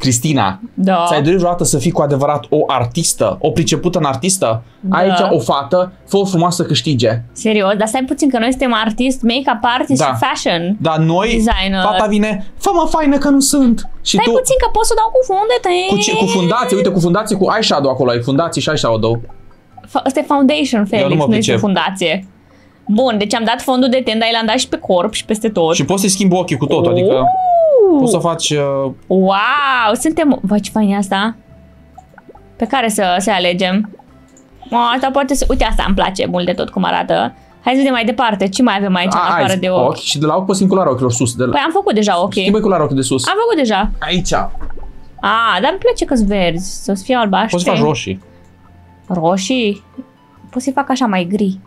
Cristina, da. Ți-ai dorit vreodată să fii cu adevărat o artistă, o pricepută în artistă? Da. Aici o fată, fă-o frumoasă, câștige. Serios, dar stai puțin că noi suntem artist, make-up artist, da. Și fashion. Dar noi, designer. Fata vine, fă-mă faină că nu sunt. Și stai tu, puțin că pot să dau cu funde. Cu fundație, uite, cu fundație, cu eyeshadow acolo, ai fundație și eyeshadow. Asta e foundation, Felix, nu este fundație. Bun, deci am dat fondul de ten, dar l-am dat și pe corp și peste tot. Și poți să-i schimbi ochii cu tot, adică... Poți să faci... Wow, suntem... Bă, ce fain e asta? Pe care să alegem? Asta poate să... Uite, asta îmi place mult de tot cum arată. Hai să vedem mai departe. Ce mai avem aici în afară de ochi? Și de la ochi poți schimbi culoarea ochilor sus. De la... Păi am făcut deja ochii. Schimbă culoarea ochilor de sus. Am făcut deja. Aici. Dar îmi place că-s verzi. Să-ți fie albaștri. Poți să faci roșii. Roșii? Poți să-i fac așa mai gri.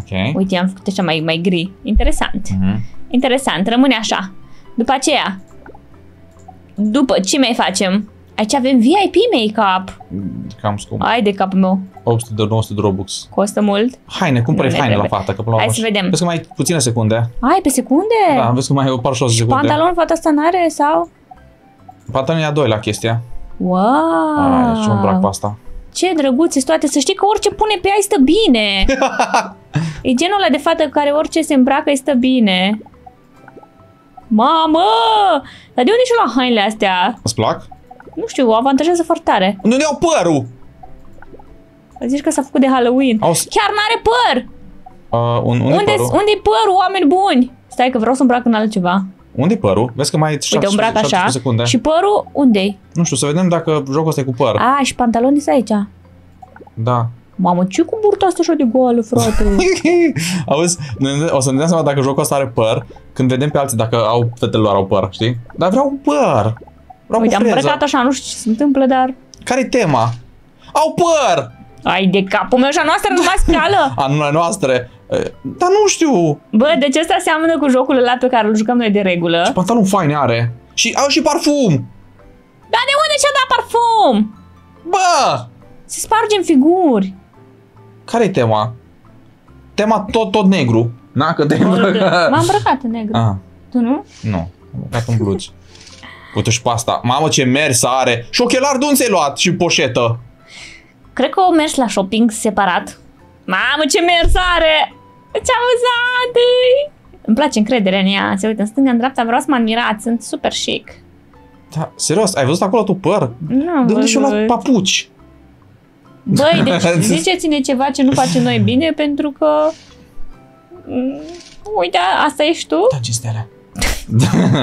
Okay. Uite, am făcut așa mai gri. Interesant. Interesant, rămâne așa. După aceea, ce mai facem? Aici avem VIP make-up. Cam scump. Ai de capul meu. 800-900 Robux. Costă mult. Haine, cumperi haine la fata. Că până la urmă. Hai să vedem. Vezi că mai ai puține secunde. Ai, pe secunde? Da, vezi că mai ai 46 de secunde. Pantalon, fata asta n-are sau? Pantalon e a doi la chestia. Wow! Deci nu-mi plac pe asta. Ce drăguțe toate, să știi că orice pune pe ea îi stă bine. E genul ăla de fată care orice se îmbracă îi stă bine. Mamă! Dar de unde și-o lua hainele astea? Îți plac? Nu știu, o avantajează foarte tare. Nu ne-au părul! Zici că s-a făcut de Halloween. Chiar n-are păr! Unde-i părul, oameni buni? Stai că vreau să îmbrac în altceva. Unde-i părul? Vezi că mai ai 7 secunde. Și părul unde-i? Nu știu, să vedem dacă jocul ăsta e cu păr. Și pantalonii sunt aici. Da. Mamă, ce cu burta asta așa de goală, frate? Auzi, o să ne dăm seama dacă jocul ăsta are păr, când vedem pe alții dacă au, fetele lor au păr, știi? Dar vreau păr! Vreau Uite, am îmbrăcat așa, nu știu ce se întâmplă, dar... Care-i tema? Au păr! Ai de capul meu și a noastră numai scală! A noastră! Dar nu știu! Bă, deci ăsta seamănă cu jocul ăla pe care îl jucăm noi de regulă. Și pantalon faine are! Și au și parfum! Dar de unde și-a dat parfum? Bă! Se spargem figuri! Care-i tema? Tema tot negru. Na, că te-ai îmbrăcat. M-am îmbrăcat în negru. Aha. Tu nu? Nu, am îmbrăcat în blugi. Uite și pe asta. Mamă, ce mersă are! Și ochelari de unde ți-ai luat? Și poșetă. Cred că o mers la shopping separat. Mamă, ce mersă are! Ce amuzant! Îmi place încrederea în ea. Se uită în stânga, în dreapta, vreau să mă admirați. Sunt super chic. Da, serios, ai văzut acolo tu păr? Nu, de unde și-o luat papuci? Băi, deci ziceți-ne ceva ce nu facem noi bine, pentru că... Uite, asta ești tu? Da, ce stele.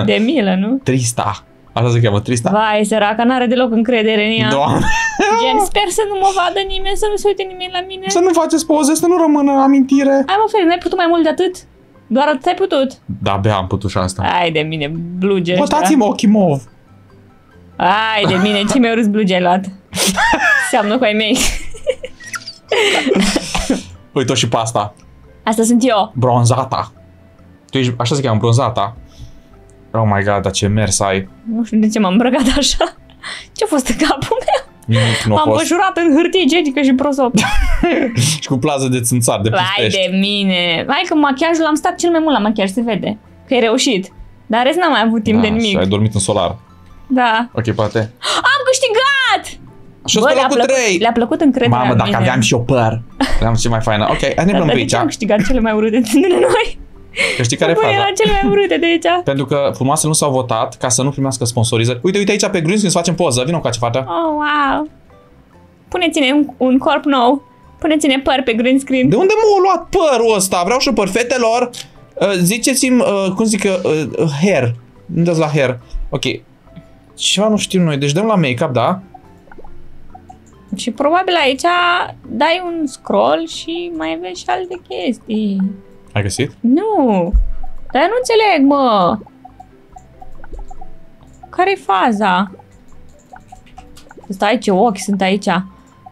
De milă, nu? Trista. Așa se cheamă, Trista. Vai, săraca, n-are deloc încredere în ea. Doamne. Gen, sper să nu mă vadă nimeni, să nu se uite nimeni la mine. Să nu faceți poze, să nu rămână amintire. Hai mă, Felix, n-ai putut mai mult de atât? Doar atât ai putut? Da, abia am putut și asta. Hai de mine, bluge. Bătați-mă ochii mov. Hai de mine, ce mi-au râs bluge ai luat. Seamnă cu ai mei. Uite-o și pe asta. Asta sunt eu. Bronzata. Tu ești, așa se cheamă, bronzata. Oh my god, dar ce mers ai. Nu știu de ce m-am îmbrăcat așa. Ce-a fost în capul meu? M-am pășurat în hârtie igienică și prosop. Și cu plază de țânțar de pustești. Vai de mine. Hai că machiajul, am stat cel mai mult la machiaj, se vede. Că ai reușit. Dar în rest n-am mai avut timp de nimic. Și ai dormit în solar. Da. Ok, poate. Am câștigat! Și le-a plăcut, le plăcut încrederea. Mamă, dacă aveam și o păr. Aveam ce mai faină. Ok, hai ne luăm pe aici. Am câștigat cele mai urâte dintre noi. Că știi care e faza? Era cele mai urâte de aici. Pentru că frumoase nu s-au votat ca să nu primească sponsorizări. Uite, uite aici pe green screen să facem poză. Vino cu acea fată. Oh, wow. Puneți-ne un corp nou. Puneți-ne păr pe green screen. De unde m-au luat părul ăsta? Vreau și păr, fetelor. Ziceți-mi, cum zic, hair. Îmi dați la hair. Ok. Ceva nu știm noi. Deci dăm la make-up, da? Și probabil aici dai un scroll și mai vezi și alte chestii. Ai găsit? Nu! Dar eu nu înțeleg, mă! Care-i faza? Stai, ce ochi sunt aici.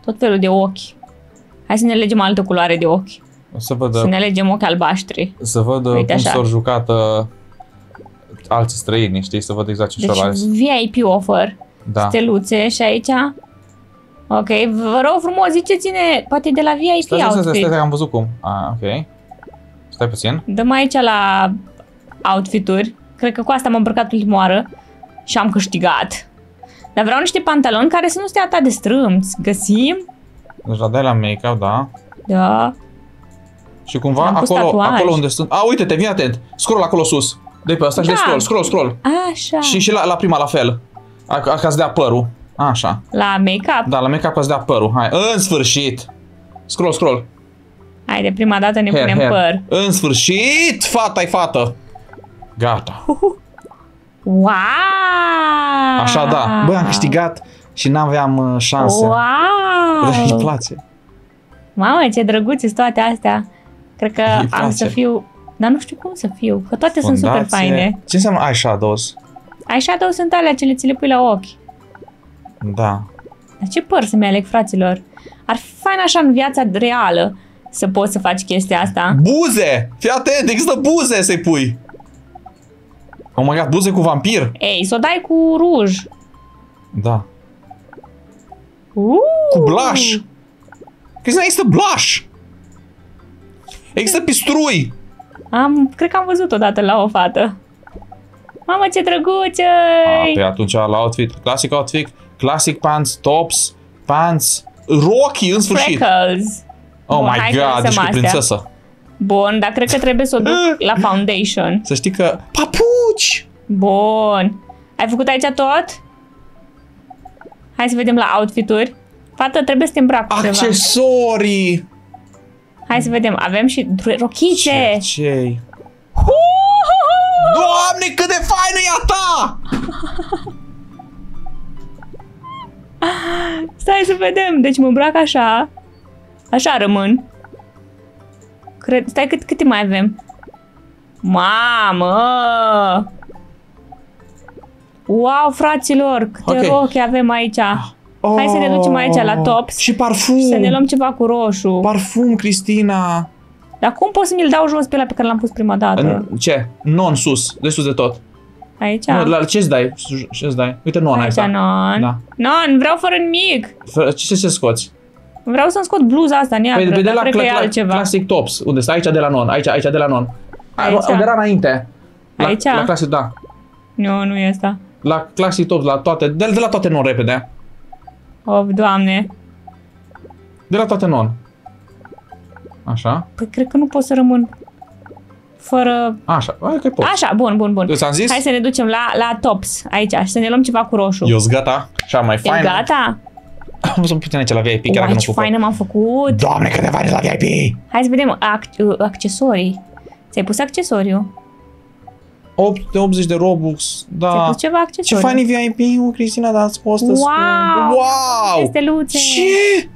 Tot felul de ochi. Hai să ne legem altă culoare de ochi. Să ne legem ochi albaștri. Să văd cum s-au jucat alții străini, știi? Să văd exact ce și-au ales. Deci VIP offer. Da. Steluțe și aici... Ok, vă rog frumos, ziceți-ne, poate de la VIP outfit. Stai, am văzut cum. Ok. Stai puțin. Dăm aici la outfituri. Cred că cu asta m-am îmbrăcat ultima oară și am câștigat. Dar vreau niște pantaloni care să nu stea atât de strâmți. Găsim? Deja dai la make-up, da? Da. Și cumva acolo unde sunt... A, uite-te, vii atent! Scroll acolo sus. Dă-i pe asta și de scroll. Așa. Și la prima la fel. Ca-ți dea părul. Așa. La make-up? Da, la make-up ca-ți dea părul. Hai, în sfârșit! Scroll. Hai, de prima dată ne punem păr. În sfârșit, fata-i fată. Gata. Wow! Așa, da. Băi, am câștigat și n-aveam șanse. Wow! Îi place. Mamă, ce drăguțe sunt toate astea. Cred că am să fiu... Dar nu știu cum să fiu, că toate sunt super faine. Ce înseamnă eyeshadows? Eyeshadows sunt alea ce le pui la ochi. Da. Dar ce păr să-mi aleg, fraților? Ar fi fain așa în viața reală să poți să faci chestia asta. Buze! Fii atent, există buze să-i pui. Oh my God, buze cu vampir? Ei, să o dai cu ruj. Da. Cu blush. Crezi că există blush? Există pistrui. Cred că am văzut odată la o fată. Mamă, ce drăguțe! Păi atunci la outfit, classic outfit, classic pants, tops, pants, rochii în sfârșit. Freckles. Oh my God, ești cu prințesă. Bun, dar cred că trebuie să o duc la foundation. Să știi că... Papuci! Bun. Ai făcut aici tot? Hai să vedem la outfituri. Fată, trebuie să te îmbraci cu ceva. Accesorii! Hai să vedem, avem și rochițe! Ce-i? Doamne, cât de faină e a ta! Stai să vedem, deci mă îmbrac așa. Așa rămân. Cred, stai, câte mai avem? Mamă! Wow, fraților, câte rochi avem aici! Oh, hai să ne ducem aici la tops. Și parfum. Și să ne luăm ceva cu roșu. Parfum, Cristina. Dar cum pot să mi-l dau jos pe ăla pe care l-am pus prima dată? Ce? Non sus, de sus de tot. Aici? Ce-ți dai? Uite non aici. Aici non. Da. Non, vreau fără nimic. Ce scoți? Vreau să-mi scot bluza asta neagră. Păi de la classic tops. Unde stai? Aici de la non. Aici de la non. De la înainte. Aici? La classic, da. Nu e asta. La classic tops, la toate. De la toate non repede. Of, Doamne. De la toate non. Așa. Păi cred că nu pot să rămân fără... Așa, că pot. Așa, bun. Eu ți-am zis? Hai să ne ducem la tops, aici, și să ne luăm ceva cu roșu. Eu-s gata, așa mai faină. E gata? Am văzut puțin aici la VIP, chiar dacă nu ce faină m-am făcut. Doamne, cât de faină la VIP! Hai să vedem accesorii. Ți-ai pus accesoriu? 80 de Robux, da. Ce fain VIP-ul, Cristina, dar ați postat. Wow! Steluțe. Ce?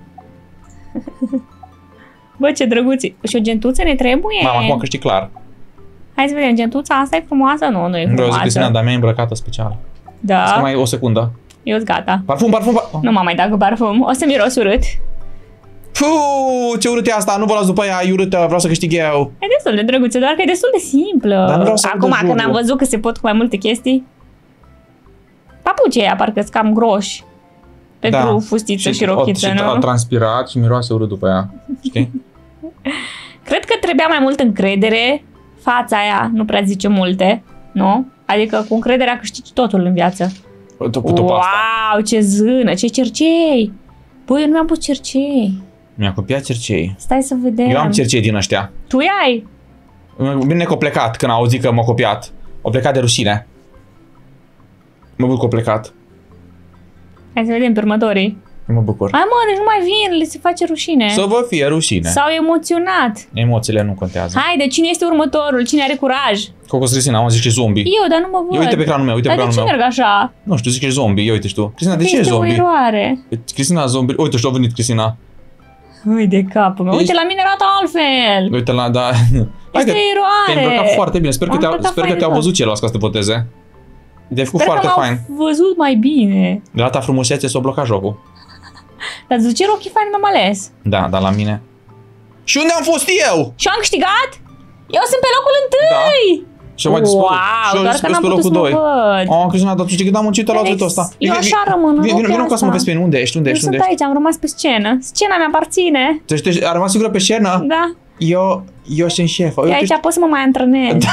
Bă, ce drăguți. Și o gentuță ne trebuie? Mamă, acum că știi clar. Hai să vedem, gentuța asta e frumoasă? Nu e frumoasă. Cristina, dar mi-a îmbrăcată special. Da. Stai mai o secundă. Eu-s gata. Parfum. Nu m-am mai dat cu parfum. O să miros urât. Fuuu, ce urât e asta, nu vă luați după ea, e urâtă, vreau să câștig eu. E destul de drăguță, doar că e destul de simplă. Acum, când am văzut că se pot cu mai multe chestii. Papucii aia, parcă sunt cam groși. Pentru fustiță și rochiță, nu? A transpirat și miroase urât după ea, știi? Cred că trebuia mai mult încredere. Fața aia nu prea zice multe, nu? Adică cu încrederea câștigi totul în viață. Wow, ce zână, ce cercei! Băi, eu nu mi-am pus cercei. Mi-a copiat cercei. Stai să vedem. Eu am cercei din ăștia. Tu i-ai? Bine că a plecat când a auzit că m-a copiat. A plecat de rușine. Mă bucur că a plecat. Hai să vedem pe următorii. Mă bucur. Hai mă, deci nu mai vin, le se face rușine. Să vă fie rușine. S-au emoționat. Emoțiile nu contează. Haide, cine este următorul? Cine are curaj? Cocos Cristina, am zis că e zombie. Eu, dar nu mă văd. Eu uite pe ecranul meu, uite pe ecranul meu. Dar de ce merg așa? Nu știu, zic că e zombie, eu uite și tu. Cristina, de ce e zombie? Este o eroare. Cristina, zombie. Uite, și-a venit Cristina. Ui de capul meu. Uite, la mine arată altfel. Uite la, da. Este o eroare. Te-ai îmbrăcat foarte bine. Sper că te-au văzut ceilalți ca să te boteze. De-ai făcut foarte fain. L-au văzut mai bine. De la ta frumusețe s-o blocat jocul. Dar zice rochii fain m-am ales. Da, dar la mine. Și unde am fost eu? Și am câștigat? Eu sunt pe locul 1! Da. Și mai dispărut. Wow, doar că n-am putut să mă văd. Oh, Cristina, dar tu știi cât am muncit la outfit-ul ăsta. Eu așa rămân. Vino ca să mă vezi pe mine. Unde ești? Eu sunt aici, am rămas pe scenă. Scena mi-aparține. Ai rămas singură pe scenă? Da. Eu Eu sunt șefă. Eu aici poți să mă mai antrenezi.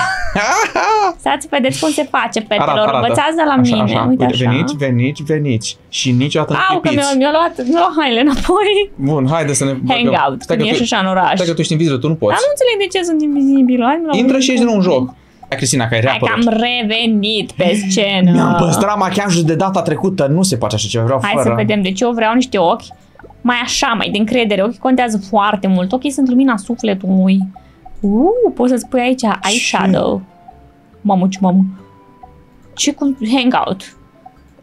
Să-ți vedeți cum se face, fetelor. Învățați de la așa, mine. Așa. Uite, așa. Veniți, veniți, veniți. Și niciodată nu pipiți. Au, că mi-a luat hainele înapoi. Bun, haide să ne... Hang out, când ești așa în oraș. Stai că tu ești invizibil, tu nu poți. Dar nu înțeleg de ce sunt invizibil. Intră și ești în un joc. Cristina, că ai reapărut. Hai că am revenit pe scenă. Mi-am păstrat machiajul de data trecută. Nu se face așa ceva, vreau fără. Hai să vedem. Deci eu vreau niște ochi mai așa, mai de încredere. Ochii contează foarte mult. Ochii sunt lumina sufletului. Poți să-ți pui aici eyeshadow. Mamă, ce mamă. Ce cu hangout?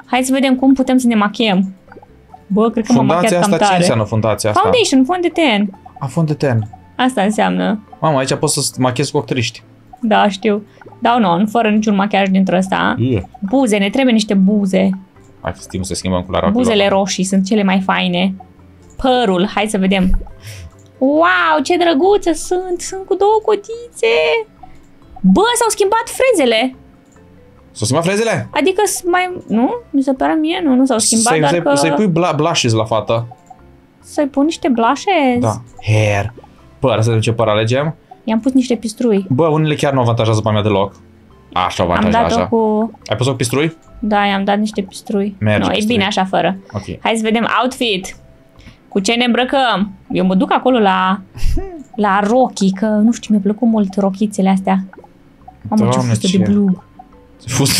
Hai să vedem cum putem să ne machiem. Bă, cred că m-am machiat cam tare. Fundația asta, ce înseamnă fundația asta? Foundation, fond de ten. A, fond de ten. Asta înseamnă. Mamă, aici poți să-ți machiezi cu ochi triști. Da, știu. Dau non, fără niciun machiaj dintre ăsta. Buze, ne trebuie niște buze. Hai fi timpul să schimbăm culoarea. Buzele roșii sunt cele mai faine. Părul, hai să vedem. Wow, ce drăguțe sunt! Sunt cu două cotițe! Bă, s-au schimbat frezele! S-au schimbat frezele? Adică mai... Nu? Mi se pare mie, nu s-au schimbat, dar că... Să-i pui blushes la fată. Să-i pun niște blushes? Da. Hair. Păr, să vedem ce păr alegem. I-am pus niște pistrui. Bă, unele chiar nu avantajează pe mea deloc. Așa avantajează. Am dat-o cu... Ai pus-o cu pistrui? Da, i-am dat niște pistrui. Merge pistrui. E bine așa fără. Okay. Hai să vedem outfit. Cu ce ne îmbrăcăm? Eu mă duc acolo la rochii, că nu știu, mi-a plăcut mult rochițele astea. Mamă, ce fustă de blug.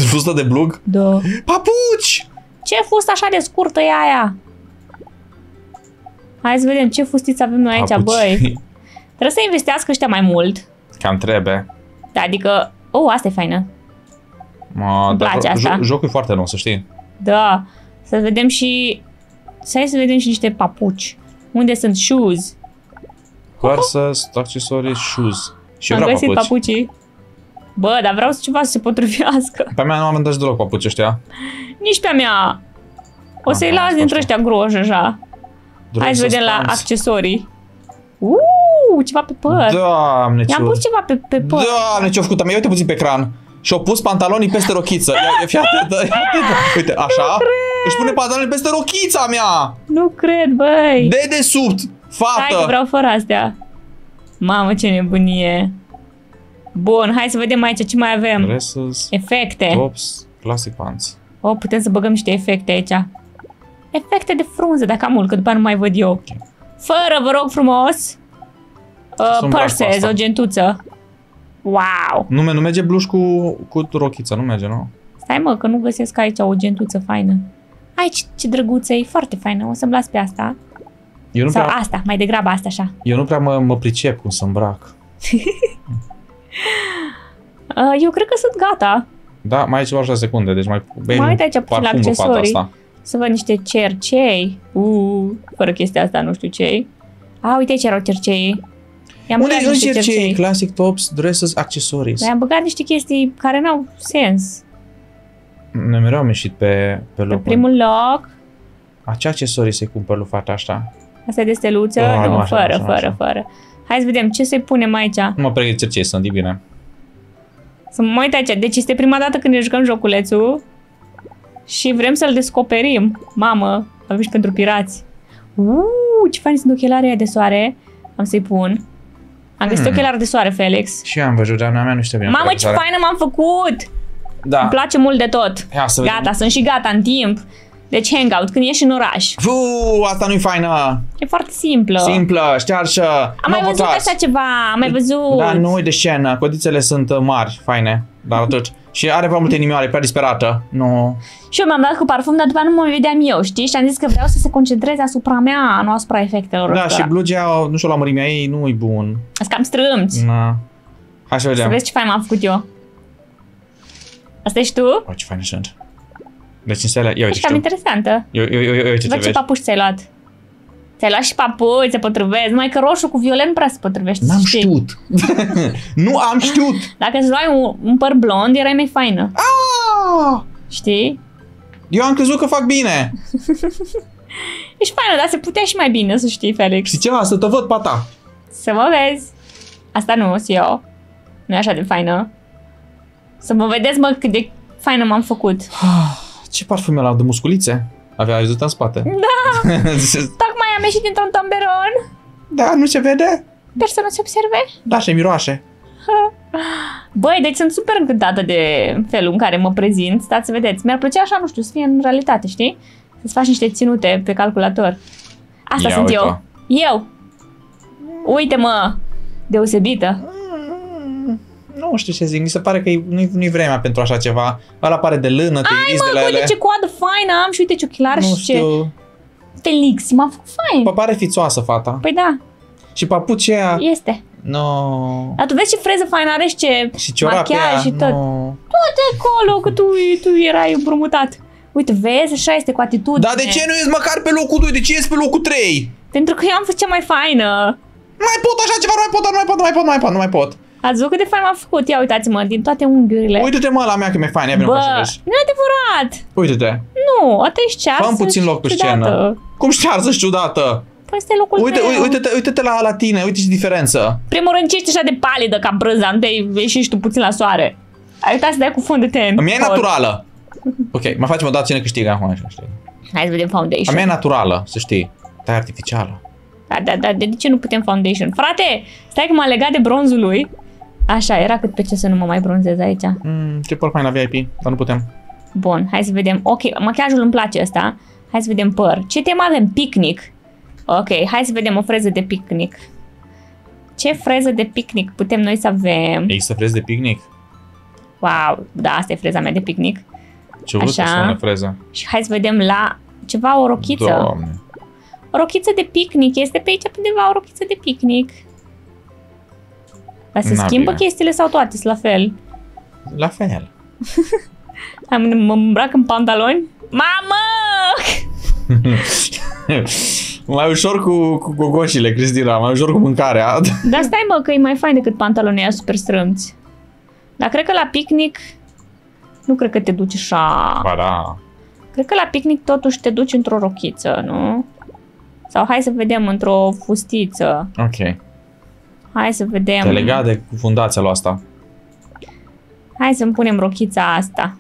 Fustă de blug? Da. Papuci! Ce fustă așa de scurtă e aia? Hai să vedem ce fustiți avem noi aici, băi. Trebuie să investească ăștia mai mult. Cam trebuie. Da, adică... asta e faină. Îmi place asta. Jocul e foarte nou, să știi. Da. Să vedem și... Să vedem și niște papuci. Unde sunt shoes? Corsas, accesorii, shoes. Și am găsit papucii. Bă, dar vreau să ceva să se potrivească. Pe mea nu am înțeles deloc papuci ăștia. Nici pe mea. O să-i las dintre ăștia groși așa. Hai să vedem la accesorii. Ceva pe păr. Doamne, ce... I-am pus ceva pe păr. Doamne, ce-o făcut. Am uite puțin pe ecran. Și-au pus pantalonii peste rochiță. Uite, așa. Își pune pantalonii peste rochița mea. Nu cred, băi. Dedesubt, fată. Hai că vreau fără astea. Mamă, ce nebunie. Bun, hai să vedem aici ce mai avem. Dresses, efecte. Tops, classic pants. Putem să băgăm niște efecte aici. Efecte de frunze, dacă am mult, că după nu mai văd eu. Fără, vă rog frumos. Purses, o gentuță. Wow! Nu merge bluș cu rochiță, nu merge, nu? Stai mă, că nu găsesc aici o gentuță faină. Aici, ce drăguță, e foarte faină, o să-mi las pe asta. Eu nu prea... asta, mai degrabă asta așa. Eu nu prea mă pricep cum să îmbrac. Eu cred că sunt gata. Da, mai ai ceva 6 secunde, deci mai... Mai uite aici puțin la accesorii, să văd niște cercei. Fără chestia asta, nu știu ce-i. Uite aici erau cercei. Unde sunt cercei? Classic tops, dresses, accessories. Le-am băgat niște chestii care n-au sens. Ne mereu am ieșit pe locul. Pe primul loc. Ce accesorii să-i cumpăr lui fata asta? Asta e de steluță? Nu, fără. Hai să vedem ce să-i punem aici. Nu mă pregătesc cercei, sunt divine. Să mă uit aici. Deci este prima dată când ne jucăm joculețul și vrem să-l descoperim. Mamă, avem și pentru pirați. Ce fain sunt ochelarii de soare. Am să-i pun. Am găsit ochelari de soare, Felix. Și eu am văzut, dar mea nu știu bine. Mamă, ce faină m-am făcut! Da. Îmi place mult de tot. Gata, sunt și gata în timp. Deci hangout, când ieși în oraș. Asta nu-i faină! E foarte simplă. Simplă, ștearșă. Am mai văzut așa ceva, am mai văzut. Da, nu e de scenă, codițele sunt mari, faine. Dar atunci. Și are prea multe inimioare, prea disperată. Nu. Și eu mi-am dat cu parfum, dar după nu mă vedeam eu, știi? Și am zis că vreau să se concentreze asupra mea, nu asupra efectelor. Da, și blugea, nu știu, la mărimea ei, nu-i bun. Asta cam strâmți. Da. Hai să vedem. Să vezi ce fain m-am făcut eu. Asta ești tu? Ce fain sunt. Deci în seara, ia uite. Ești cam interesantă. Văd ce papuci ți-ai luat. Ți-ai luat și papuci, se potrivesc. Numai că roșu cu violet nu prea se potrivește. N-am știut. Nu am știut. Dacă îți luai un păr blond, erai mai faină. Știi? Eu am crezut că fac bine. Ești faină, dar se putea și mai bine, să știi, Felix. Și ceva, să te văd pe ta. Să mă vezi. Asta nu, sunt eu. Nu e așa de faină. Să mă vedeți, mă, cât de faină m-am făcut. Ce parfum mi-a luat de musculițe? Avea ajutat în spate. Da! Tocmai am ieșit dintr-un tomberon. Da, nu se vede? Sper să nu se observe? Da, și miroase. Băi, deci sunt super încântată de felul în care mă prezint. Stați să vedeți. Mi-ar plăcea așa, nu știu, să fie în realitate, știi? Să-ți faci niște ținute pe calculator. Asta ia, sunt eu. Eu! Uite-mă! Deosebită! Nu știu ce zic, mi se pare că nu-i vremea pentru așa ceva. Ăla pare de lână, te iris de la ele. Uite ce coadă faină am și uite ce ochelari și ce... Felix, m-a făcut fain. Păi pare fițoasă fata. Păi da. Și papucea aia... Este. No. Dar tu vezi ce freză faină are și ce machiaj și tot. No. Tot acolo, că tu erai împrumutat. Uite, vezi, așa este cu atitudine. Dar de ce nu ești măcar pe locul 2? De ce ești pe locul 3? Pentru că eu am fost cea mai faină. Nu mai pot așa ceva, nu mai pot. Ați văzut cât de fain m-am făcut? Ia uitați-mă, din toate unghiurile. Uite-te mă la mea că mi-e fain, ia vină așa. Nu e adevărat! Uite-te! Nu, atât ești cearsă. Fă-mi puțin loc pe scenă. Cum cearsă-și ciudată? Păi este locul meu. Uite-te la tine, uite ce diferență. Primul rând, ce ești așa de palidă ca brânza, nu te-ai ieșit și tu puțin la soare. Ai uitat să dai cu fund de ten. Mie e naturală. Ok, mai facem o dată cine câștigă acum. Hai să vedem foundation. A mea e naturală, să știi. Dar artificială. Da, de ce nu putem foundation? Frate, stai că m-a legat de bronzul lui. Așa, era cât pe ce să nu mă mai bronzez aici. Ce păr fain la VIP, dar nu putem. Bun, hai să vedem. Ok, machiajul îmi place ăsta. Hai să vedem păr. Ce temă avem? Picnic. Ok, hai să vedem o freză de picnic. Ce freză de picnic putem noi să avem? Există freză de picnic? Wow, da, asta e freza mea de picnic. Ce urâtă sună freza. Și hai să vedem la ceva o rochiță. Doamne. O rochiță de picnic, este pe aici undeva o rochiță de picnic. Dar se schimbă chestiile sau toate sunt la fel? La fel. Mă îmbrac în pantaloni? Mamă! Mai ușor cu gogoșile, Cristina, mai ușor cu mâncarea. Dar stai mă, că e mai fain decât pantalonii aia super strâmți. Dar cred că la picnic nu cred că te duci așa. Ba da. Cred că la picnic totuși te duci într-o rochiță, nu? Sau hai să vedem într-o fustiță. Ok. Hai să vedem. Te lega de fundația lui asta. Hai să-mi punem rochița asta.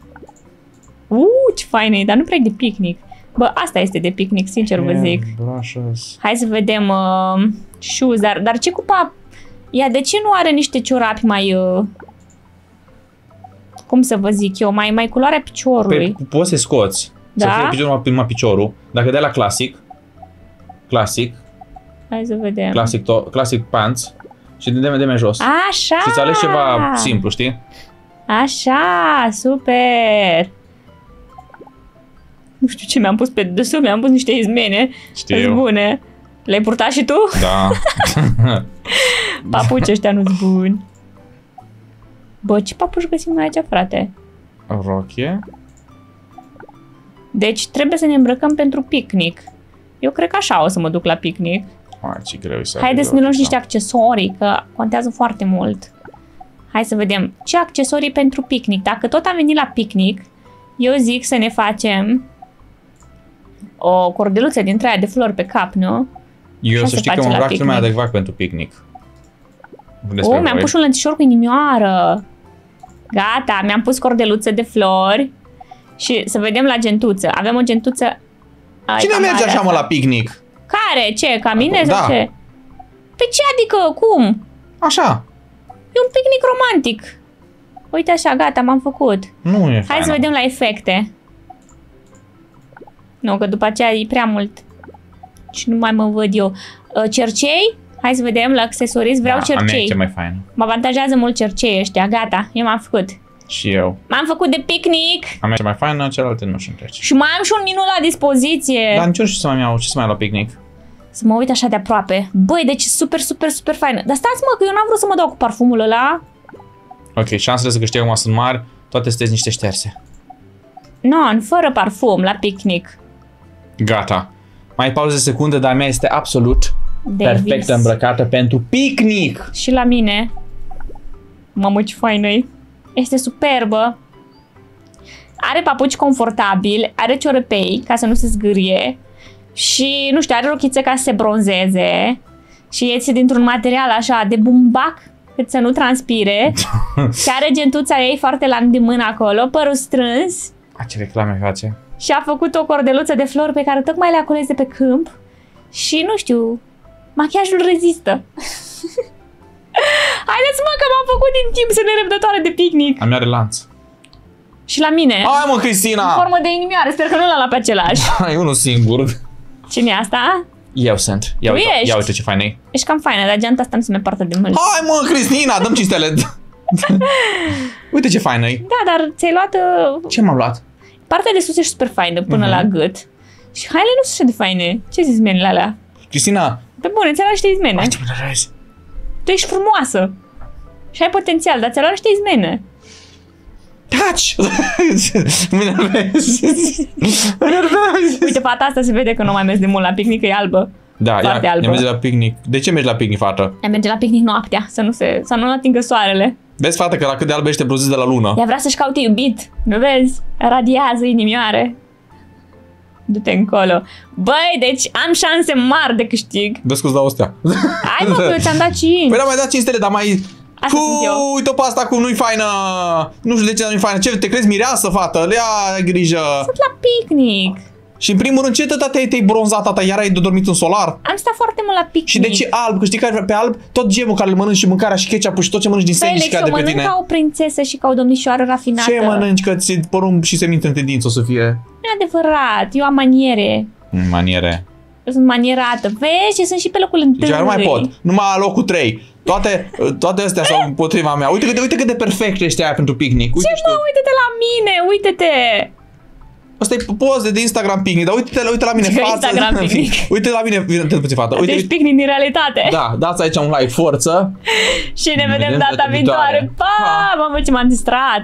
Ce faină e, dar nu prea de picnic. Bă, asta este de picnic, sincer vă zic. Brushes. Hai să vedem shoes, dar ce cupa? Ia, de ce nu are niște ciorapi mai... cum să vă zic eu, mai culoarea piciorului. Păi, poți să scoți. Da? Să fie piciorul, numai piciorul. Dacă dai la clasic. Hai să vedem. Classic pants. Și de mai jos. Așa! Și îți alegi ceva simplu, știi? Așa! Super! Nu știu ce mi-am pus pe desul, mi-am pus niște izmene. Știu. Bune. Le-ai purtat și tu? Da. Papuci ăștia nu-s buni. Bă, ce papuci găsim noi aici, frate? Rochie? Deci trebuie să ne îmbrăcăm pentru picnic. Eu cred că așa o să mă duc la picnic. Ce greu să... Haideți să ne luăm niște accesorii, că contează foarte mult. Hai să vedem ce accesorii pentru picnic. Dacă tot am venit la picnic, eu zic să ne facem o cordeluță dintre aia de flori pe cap, nu? Eu să știu că mă îmbrac cel mai adecvat pentru picnic. Mi-am pus un lănțișor cu inimioară. Gata, mi-am pus cordeluță de flori. Și să vedem la gentuță. Avem o gentuță. Cine merge așa, mă, la picnic? Care? Ce? Ca mine? Da. Sau ce? Pe ce adică? Cum? Așa. E un picnic romantic. Uite așa, gata, m-am făcut. Nu e faină. Să vedem la efecte. Nu, că după aceea e prea mult. Și nu mai mă văd eu. Cercei? Hai să vedem la accesorizi. Vreau cercei. Ce mai faină. Mă avantajează mult cercei ăștia. Gata, eu m-am făcut. Și eu. M-am făcut de picnic. Am cea mai faină, celelalte nu știu trece. Și mai am și un minut la dispoziție. Dar nici nu știu să mai iau, ce să mai iau la picnic. Să mă uit așa de aproape. Băi, deci super faină. Dar stați mă, că eu n-am vrut să mă dau cu parfumul ăla. Ok, șansele să câștig acum sunt mari. Toate sunteți niște șterse. Non, fără parfum, la picnic. Gata. Mai pauze secunde, dar mea este absolut perfectă îmbrăcată pentru picnic. Și la mine. Mamă, ce faină-i. Este superbă. Are papuci confortabili, are ciorăpei ca să nu se zgârie și, nu știu, are rochițe ca să se bronzeze și este dintr-un material așa de bumbac cât să nu transpire și are gentuța ei foarte la îndemână acolo, părul strâns. Ce reclame face. Și a făcut o cordeluță de flori pe care tocmai le-a cules de pe câmp și, nu știu, machiajul rezistă. Haideți, mă, că m-am făcut din timp să ne răbdătoare de picnic. Am iar lanț. Și la mine. Hai, mă, Cristina! În formă de inimioare, sper că nu l-am la pe același. Hai, unul singur. Cine e asta? Eu sunt. Ia uite, ia uite ce faină e. Ești cam faină, dar geanta asta nu se mi poartă de mult. Hai, mă, Cristina, dăm 5 stele. Uite ce faină e. Da, dar ți-ai luat... Ce m-am luat? Partea de sus e super faină, până la gât. Și hainele nu sunt așa de faine. Ce zici menile alea? Cristina! Pe bune, ți-ai luat niște izmene. Ai, ce mă, tu ești frumoasă. Și ai potențial, dar ți-ai luat niște izmene. Taci! Mă enervez! Mă enervez! Uite, fata asta se vede că nu mai mergi de mult la picnic, că e albă. Da, ea merge la picnic. De ce mergi la picnic, fata? Ea merge la picnic noaptea, să nu atingă soarele. Vezi, fata, că la cât de albă ești, te brunzești de la lună. Ea vrea să-și caute iubit, nu vezi? Radiază inimioare. Du-te încolo. Băi, deci am șanse mari de câștig. Vezi că-ți dau o stea. Hai, mă, că ți-am dat 5. Păi da, mai dat 5 stele, dar mai... Uite-o pe asta cum nu-i faină. Nu știu de ce nu-i faină. Ce, te crezi mireasă, fată? Ia grijă. Sunt la picnic. Și în primul rând, ce tata te-ai bronzat, tata? Iar ai dormit în solar? Am stat foarte mult la picnic. Și de ce alb? Că știi că pe alb tot gemul care îl mănânci și mâncarea și ketchup-ul și tot ce mănânci din sandwich cade pe tine. Ca o prințesă și ca o domnișoară rafinată. Ce mănânci că ți porumb și semințe în tendință o să fie? Nu adevărat, eu am maniere. Maniere. Sunt manierată. Vezi, sunt și pe locul întâi. Nu mai pot. Numai la locul 3. Toate astea s-au împotriva mea. Uite cât de perfect ești aia pentru picnic. Uite, ce, mă, uite-te la mine, uite-te! Asta e poze de Instagram picnic, dar uite-te la mine, față. Uite-te la mine, vine puțin, fata. Deci picnic din realitate. Da, dați aici un like, forță. Și ne vedem data viitoare. Pa! Mamă, ce m-am distrat!